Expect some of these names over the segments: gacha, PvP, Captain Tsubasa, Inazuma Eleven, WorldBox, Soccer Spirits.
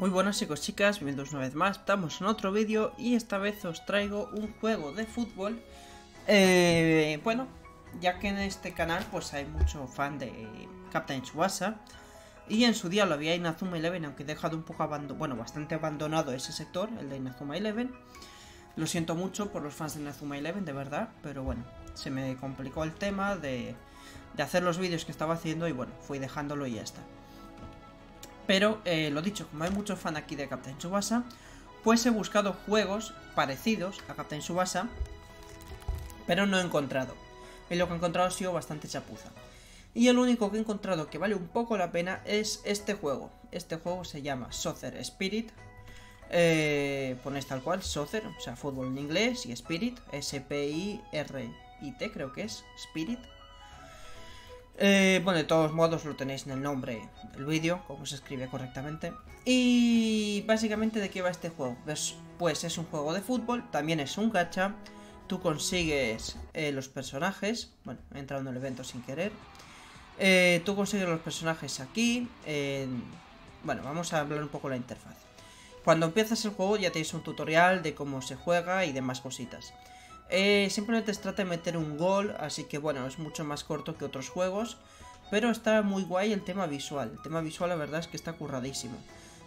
Muy buenas chicos, chicas, bienvenidos una vez más, estamos en otro vídeo y esta vez os traigo un juego de fútbol. Bueno, ya que en este canal pues hay mucho fan de Captain Tsubasa y en su día lo había Inazuma Eleven, aunque he dejado un poco bastante abandonado ese sector, el de Inazuma Eleven. Lo siento mucho por los fans de Inazuma Eleven, de verdad, pero bueno, se me complicó el tema de hacer los vídeos que estaba haciendo y bueno, fui dejándolo y ya está. Pero, lo dicho, como hay muchos fan aquí de Captain Tsubasa, pues he buscado juegos parecidos a Captain Tsubasa, pero no he encontrado. Y lo que he encontrado ha sido bastante chapuza. Y el único que he encontrado que vale un poco la pena es este juego. Este juego se llama Soccer Spirit. Ponéis tal cual, Soccer, o sea, fútbol en inglés, y Spirit, S-P-I-R-I-T, creo que es, Spirit. Bueno, de todos modos lo tenéis en el nombre del vídeo, como se escribe correctamente. Y básicamente, ¿de qué va este juego? Pues es un juego de fútbol, también es un gacha. Tú consigues los personajes. Bueno, he entrado en el evento sin querer. Tú consigues los personajes aquí. Bueno, vamos a hablar un poco de la interfaz. Cuando empiezas el juego ya tenéis un tutorial de cómo se juega y demás cositas. Simplemente se trata de meter un gol, así que bueno, es mucho más corto que otros juegos. Pero está muy guay el tema visual. El tema visual la verdad es que está curradísimo.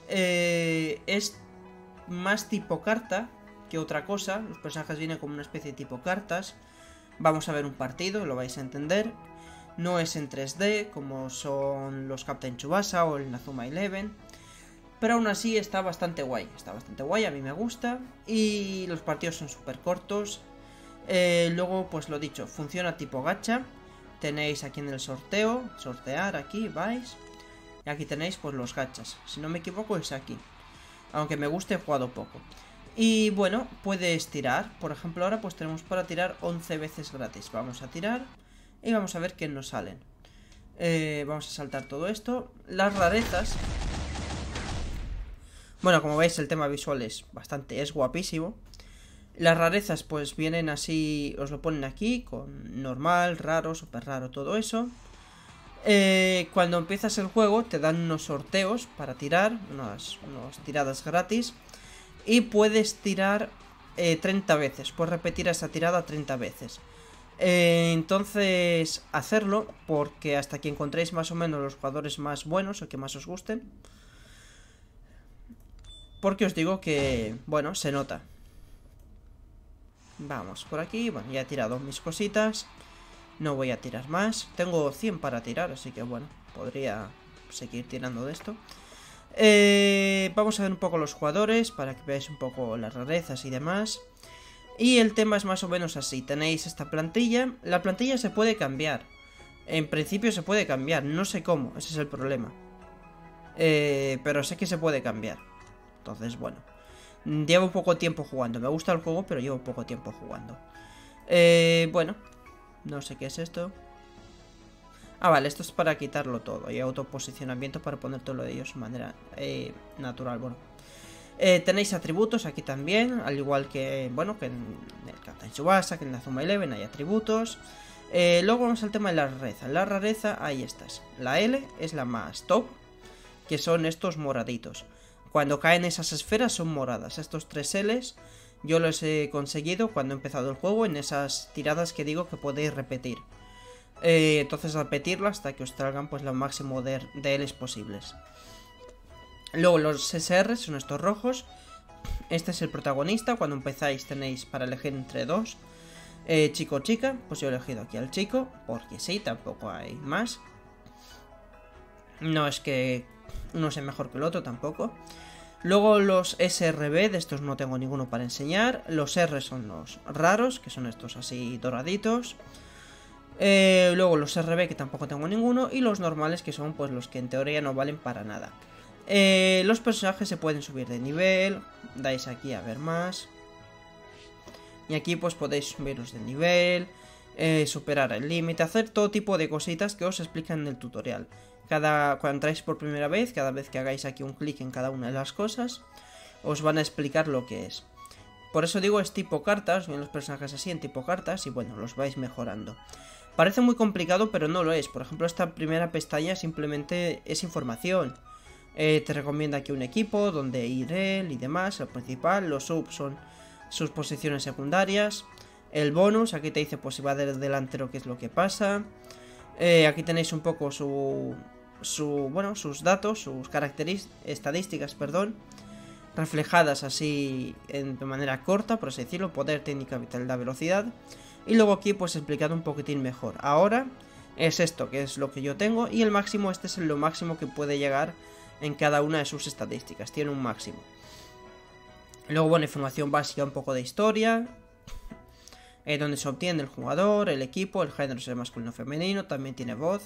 Es más tipo carta que otra cosa. Los personajes vienen como una especie de tipo cartas. Vamos a ver un partido, lo vais a entender. No es en 3D como son los Captain Tsubasa o el Inazuma Eleven. Pero aún así está bastante guay, a mí me gusta. Y los partidos son súper cortos. Luego, pues lo dicho, funciona tipo gacha. Tenéis aquí en el sorteo, sortear, aquí vais. Y aquí tenéis pues los gachas, si no me equivoco es aquí. Aunque me guste, he jugado poco. Y bueno, puedes tirar, por ejemplo ahora pues tenemos para tirar 11 veces gratis. Vamos a tirar y vamos a ver qué nos salen. Vamos a saltar todo esto. Las rarezas. Bueno, como veis el tema visual es guapísimo. Las rarezas pues vienen así, os lo ponen aquí, con normal, raro, super raro, todo eso. Cuando empiezas el juego te dan unos sorteos para tirar, unas tiradas gratis. Y puedes tirar 30 veces, puedes repetir esa tirada 30 veces. Entonces, hacerlo, porque hasta que encontréis más o menos los jugadores más buenos o que más os gusten. Porque os digo que, bueno, se nota. Vamos por aquí. Bueno, ya he tirado mis cositas. No voy a tirar más. Tengo 100 para tirar, así que bueno, podría seguir tirando de esto. Vamos a ver un poco los jugadores, para que veáis un poco las rarezas y demás. Y el tema es más o menos así. Tenéis esta plantilla. La plantilla se puede cambiar. En principio se puede cambiar. No sé cómo, ese es el problema. Pero sé que se puede cambiar. Entonces, bueno, llevo poco tiempo jugando. Me gusta el juego, pero llevo poco tiempo jugando. Bueno, no sé qué es esto. Ah, vale, esto es para quitarlo todo. Y autoposicionamiento para poner todo lo de ellos de manera natural. Bueno, tenéis atributos aquí también. Al igual que, bueno, que en el Captain Tsubasa, que en la Inazuma Eleven hay atributos. Luego vamos al tema de la rareza. La rareza, ahí estás. La L es la más top, que son estos moraditos. Cuando caen esas esferas son moradas. Estos 3 L's yo los he conseguido cuando he empezado el juego en esas tiradas que digo que podéis repetir. Entonces repetirlas hasta que os traigan pues lo máximo de L's posibles. Luego los SR son estos rojos. Este es el protagonista. Cuando empezáis tenéis para elegir entre dos. Chico o chica. Pues yo he elegido aquí al chico. Porque sí, tampoco hay más. No es que uno sea mejor que el otro tampoco. Luego los SRB, de estos no tengo ninguno para enseñar. Los R son los raros, que son estos así doraditos. Luego los RB, que tampoco tengo ninguno. Y los normales, que son pues los que en teoría no valen para nada. Los personajes se pueden subir de nivel. Dais aquí a ver más. Y aquí pues podéis subiros de nivel, superar el límite, hacer todo tipo de cositas que os explican en el tutorial. Cuando entráis por primera vez, cada vez que hagáis aquí un clic en cada una de las cosas, os van a explicar lo que es. Por eso digo, es tipo cartas, ven los personajes así en tipo cartas y bueno, los vais mejorando. Parece muy complicado, pero no lo es. Por ejemplo, esta primera pestaña simplemente es información. Te recomienda aquí un equipo, donde ir él y demás, el principal. Los subs son sus posiciones secundarias. El bonus, aquí te dice pues si va del delantero qué es lo que pasa. Aquí tenéis un poco sus datos, sus estadísticas, perdón, reflejadas así de manera corta, por así decirlo: poder, técnica, vitalidad, velocidad. Y luego aquí pues explicado un poquitín mejor. Ahora es esto, que es lo que yo tengo, y el máximo, este es lo máximo que puede llegar en cada una de sus estadísticas, tiene un máximo. Luego, bueno, información básica, un poco de historia, donde se obtiene el jugador, el equipo, el género es masculino o femenino, también tiene voz.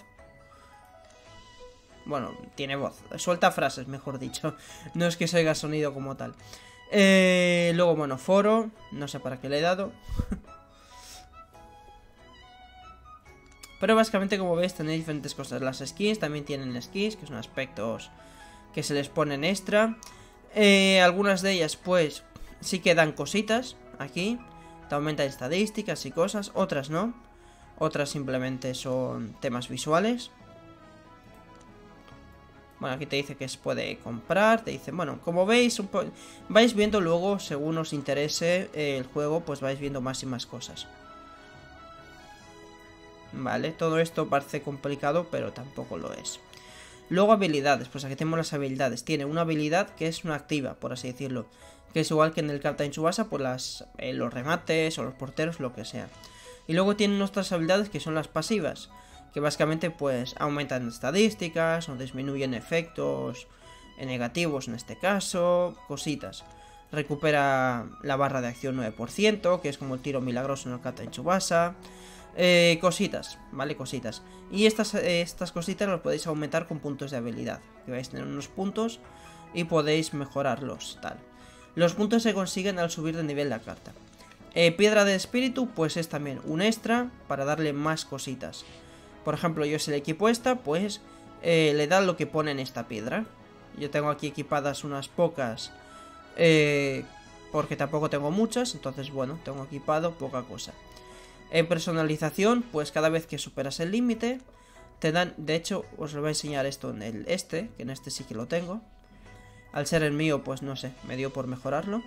Bueno, tiene voz, suelta frases, mejor dicho, no es que se oiga sonido como tal. Luego, bueno, foro, no sé para qué le he dado. Pero básicamente, como veis, tenéis diferentes cosas. Las skins, también tienen skins, que son aspectos que se les ponen extra. Algunas de ellas, pues, sí que dan cositas aquí. Te aumentan estadísticas y cosas, otras no. Otras simplemente son temas visuales. Bueno, aquí te dice que se puede comprar, te dice, bueno, como veis, vais viendo luego, según os interese el juego, pues vais viendo más y más cosas. Vale, todo esto parece complicado, pero tampoco lo es. Luego habilidades, pues aquí tenemos las habilidades. Tiene una habilidad que es una activa, por así decirlo, que es igual que en el Captain Tsubasa, pues los remates o los porteros, lo que sea. Y luego tienen otras habilidades que son las pasivas, que básicamente pues aumentan estadísticas o disminuyen efectos negativos en este caso, cositas. Recupera la barra de acción 9%, que es como el tiro milagroso en el Captain Tsubasa. Cositas, ¿vale? Cositas. Y estas cositas las podéis aumentar con puntos de habilidad, que vais a tener unos puntos y podéis mejorarlos, tal. Los puntos se consiguen al subir de nivel la carta. Piedra de espíritu, pues es también un extra para darle más cositas. Por ejemplo, yo si le equipo esta, pues le da lo que pone en esta piedra. Yo tengo aquí equipadas unas pocas, porque tampoco tengo muchas, entonces bueno, tengo equipado poca cosa. En personalización, pues cada vez que superas el límite, te dan, de hecho, os lo voy a enseñar esto en el que en este sí que lo tengo. Al ser el mío, pues no sé, me dio por mejorarlo.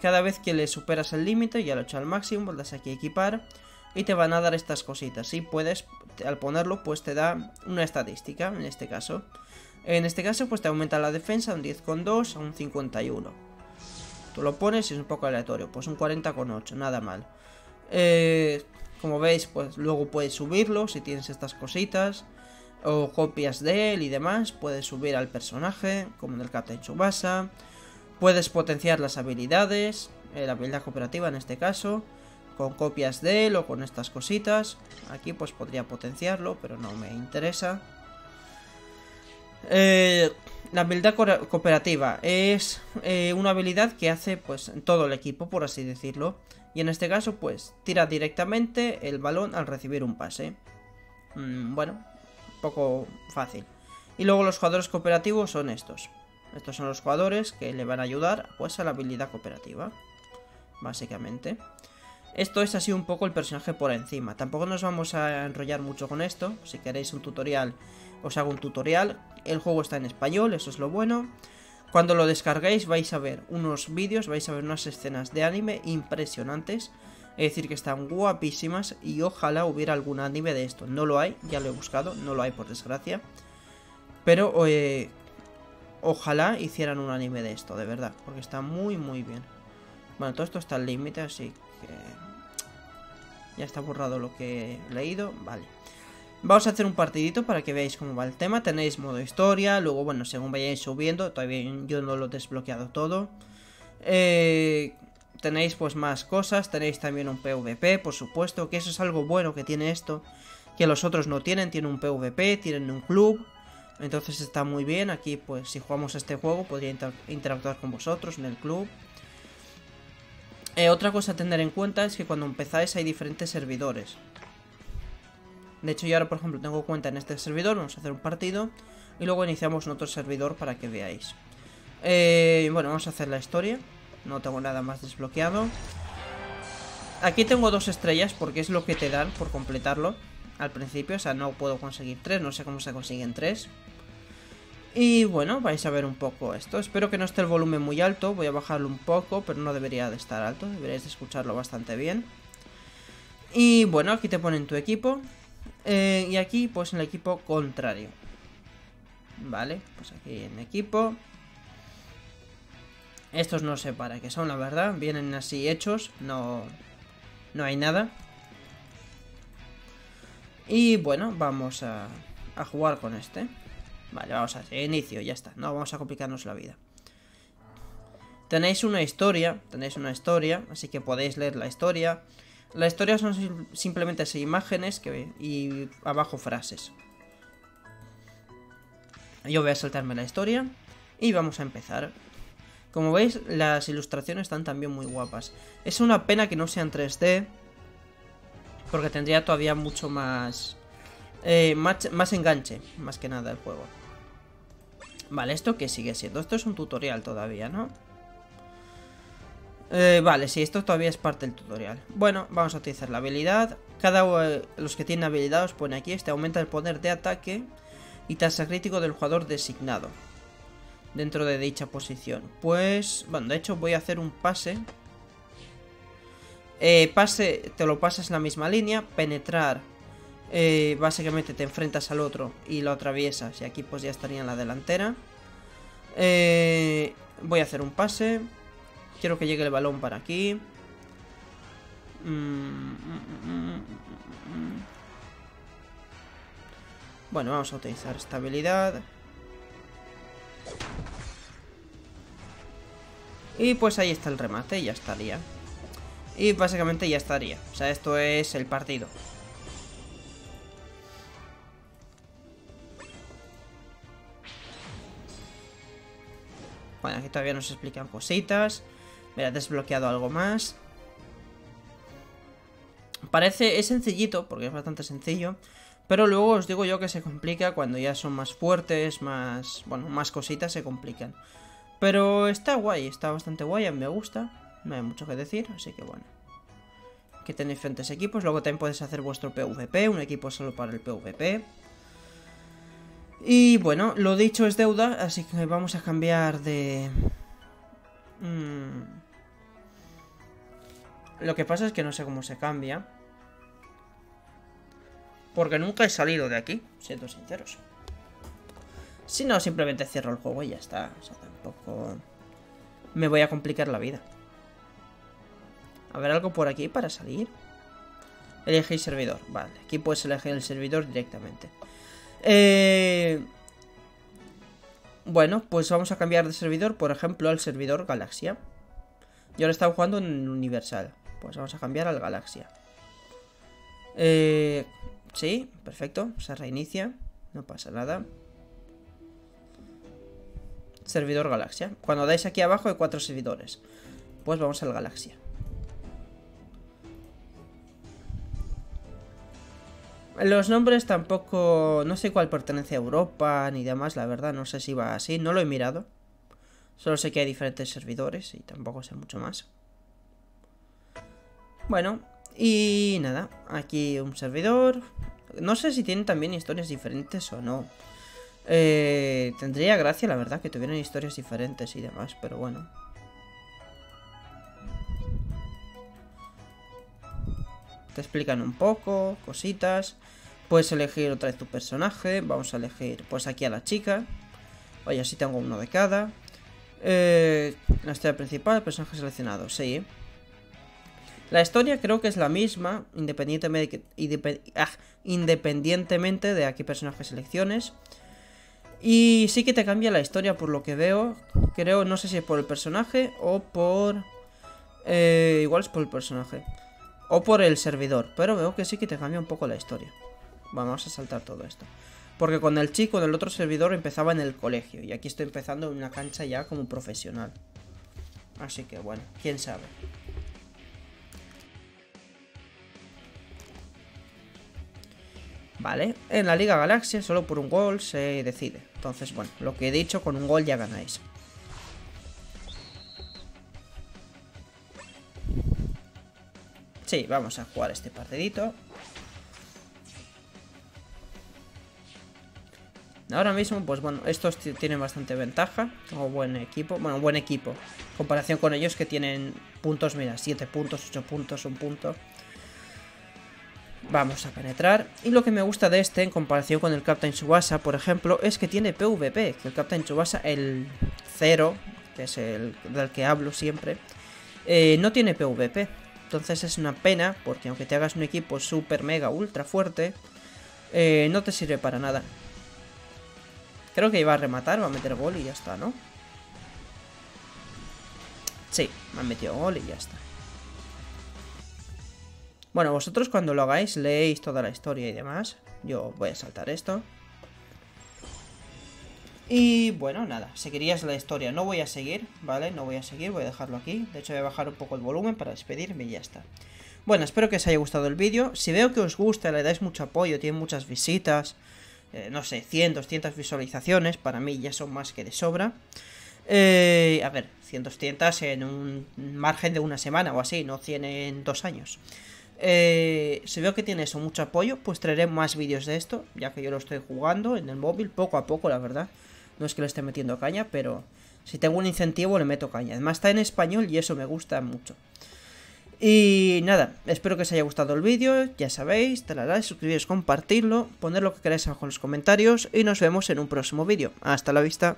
Cada vez que le superas el límite, ya lo he hecho al máximo, vuelves aquí a equipar y te van a dar estas cositas. Y puedes, al ponerlo, pues te da una estadística, en este caso. En este caso, pues te aumenta la defensa un 10,2 a un 51. Tú lo pones y es un poco aleatorio, pues un 40,8, nada mal. Como veis, pues luego puedes subirlo si tienes estas cositas o copias de él y demás. Puedes subir al personaje, como en el Captain Tsubasa. Puedes potenciar las habilidades, la habilidad cooperativa en este caso, con copias de él o con estas cositas. Aquí pues podría potenciarlo, pero no me interesa. La habilidad cooperativa es una habilidad que hace pues todo el equipo, por así decirlo. Y en este caso, pues, tira directamente el balón al recibir un pase. Bueno, poco fácil. Y luego los jugadores cooperativos son estos. Estos son los jugadores que le van a ayudar, pues, a la habilidad cooperativa. Básicamente. Esto es así un poco el personaje por encima. Tampoco nos vamos a enrollar mucho con esto. Si queréis un tutorial, os hago un tutorial. El juego está en español, eso es lo bueno. Cuando lo descarguéis vais a ver unos vídeos, vais a ver unas escenas de anime impresionantes. Es decir, que están guapísimas y ojalá hubiera algún anime de esto. No lo hay, ya lo he buscado, no lo hay por desgracia. Pero ojalá hicieran un anime de esto, de verdad, porque está muy muy bien. Bueno, todo esto está al límite, así que ya está borrado lo que he leído, vale. Vamos a hacer un partidito para que veáis cómo va el tema. Tenéis modo historia, luego, bueno, según vayáis subiendo, todavía yo no lo he desbloqueado todo. Tenéis pues más cosas, tenéis también un PvP, por supuesto, que eso es algo bueno que tiene esto, que los otros no tienen, tienen un PvP, tienen un club, entonces está muy bien. Aquí pues si jugamos este juego podría interactuar con vosotros en el club. Otra cosa a tener en cuenta es que cuando empezáis hay diferentes servidores. De hecho, yo ahora, por ejemplo, tengo cuenta en este servidor, vamos a hacer un partido y luego iniciamos en otro servidor para que veáis. Bueno, vamos a hacer la historia, no tengo nada más desbloqueado. Aquí tengo 2 estrellas porque es lo que te dan por completarlo al principio, o sea, no puedo conseguir 3, no sé cómo se consiguen 3. Y bueno, vais a ver un poco esto. Espero que no esté el volumen muy alto. Voy a bajarlo un poco, pero no debería de estar alto. Deberéis de escucharlo bastante bien. Y bueno, aquí te ponen tu equipo. Y aquí, pues en el equipo contrario. Vale, pues aquí en equipo. Estos no sé para qué son, la verdad. Vienen así hechos. No hay nada. Y bueno, vamos a jugar con este. Vale, vamos a hacer inicio, ya está. No vamos a complicarnos la vida. Tenéis una historia. Así que podéis leer la historia. La historia son simplemente 6 imágenes y abajo frases. Yo voy a saltarme la historia y vamos a empezar. Como veis, las ilustraciones están también muy guapas. Es una pena que no sean 3D, porque tendría todavía mucho más, más enganche, más que nada, el juego. Vale, ¿esto qué sigue siendo? Esto es un tutorial todavía, ¿no? Vale, sí, esto todavía es parte del tutorial. Bueno, vamos a utilizar la habilidad. Los que tienen habilidad os pone aquí. Este aumenta el poder de ataque y tasa crítico del jugador designado dentro de dicha posición. Pues, bueno, de hecho voy a hacer un pase. Pase, te lo pasas en la misma línea. Penetrar, básicamente te enfrentas al otro y lo atraviesas. Y aquí pues ya estaría en la delantera. Voy a hacer un pase. Quiero que llegue el balón para aquí. Bueno, vamos a utilizar esta habilidad. Y pues ahí está el remate y ya estaría. Y básicamente ya estaría. O sea, esto es el partido. Bueno, aquí todavía nos explican cositas. Mira, desbloqueado algo más. Parece, es sencillito, porque es bastante sencillo. Pero luego os digo yo que se complica cuando ya son más fuertes, más... Bueno, más cositas se complican. Pero está guay, está bastante guay, me gusta. No hay mucho que decir, así que bueno. Aquí tenéis diferentes equipos. Luego también podéis hacer vuestro PvP, un equipo solo para el PvP. Y bueno, lo dicho es deuda, así que vamos a cambiar de... Lo que pasa es que no sé cómo se cambia, porque nunca he salido de aquí, siendo sinceros. Si no, simplemente cierro el juego y ya está. O sea, tampoco me voy a complicar la vida. A ver, algo por aquí para salir. Elegir servidor. Vale, aquí puedes elegir el servidor directamente. Bueno, pues vamos a cambiar de servidor, por ejemplo, al servidor Galaxia. Yo lo estaba jugando en Universal. Pues vamos a cambiar al Galaxia. Sí, perfecto. Se reinicia. No pasa nada. Servidor Galaxia. Cuando dais aquí abajo hay 4 servidores. Pues vamos al Galaxia. Los nombres tampoco... No sé cuál pertenece a Europa ni demás, la verdad. No sé si va así. No lo he mirado. Solo sé que hay diferentes servidores y tampoco sé mucho más. Bueno, y nada. Aquí un servidor. No sé si tienen también historias diferentes o no. Tendría gracia, la verdad, que tuvieran historias diferentes y demás, pero bueno. Te explican un poco, cositas. Puedes elegir otra vez tu personaje. Vamos a elegir, pues aquí a la chica. Oye, así tengo uno de cada. La historia principal, personaje seleccionado, sí. La historia creo que es la misma, independientemente de a qué personaje selecciones. Y sí que te cambia la historia por lo que veo. Creo, no sé si es por el personaje o por... igual es por el personaje. O por el servidor, pero veo que sí que te cambia un poco la historia. Vamos a saltar todo esto. Porque con el chico del otro servidor empezaba en el colegio. Y aquí estoy empezando en una cancha ya como profesional. Así que bueno, quién sabe. Vale, en la Liga Galaxia solo por un gol se decide. Entonces bueno, lo que he dicho, con un gol ya ganáis. Sí, vamos a jugar este partidito. Ahora mismo, pues bueno, estos tienen bastante ventaja. Tengo buen equipo. Bueno, buen equipo. En comparación con ellos que tienen puntos, mira, 7 puntos, 8 puntos, 1 punto. Vamos a penetrar. Y lo que me gusta de este, en comparación con el Captain Tsubasa, por ejemplo, es que tiene PvP. Que el Captain Tsubasa, el 0, que es el del que hablo siempre, no tiene PvP. Entonces es una pena, porque aunque te hagas un equipo super, mega, ultra fuerte, no te sirve para nada. Creo que iba a rematar, va a meter gol y ya está, ¿no? Sí, me han metido gol y ya está. Bueno, vosotros cuando lo hagáis leéis toda la historia y demás. Yo voy a saltar esto. Y bueno, nada, seguirías la historia. No voy a seguir, ¿vale? No voy a seguir, voy a dejarlo aquí. De hecho voy a bajar un poco el volumen para despedirme y ya está. Bueno, espero que os haya gustado el vídeo. Si veo que os gusta, le dais mucho apoyo, tiene muchas visitas, no sé, 100, 200 visualizaciones, para mí ya son más que de sobra. A ver, 100, 200 en un margen de una semana o así, no 100 en 2 años. Si veo que tiene eso, mucho apoyo, pues traeré más vídeos de esto, ya que yo lo estoy jugando en el móvil poco a poco, la verdad. No es que le esté metiendo caña, pero si tengo un incentivo le meto caña. Además está en español y eso me gusta mucho. Y nada, espero que os haya gustado el vídeo, ya sabéis, taladad, suscribiros, compartirlo, poner lo que queráis abajo en los comentarios y nos vemos en un próximo vídeo. Hasta la vista.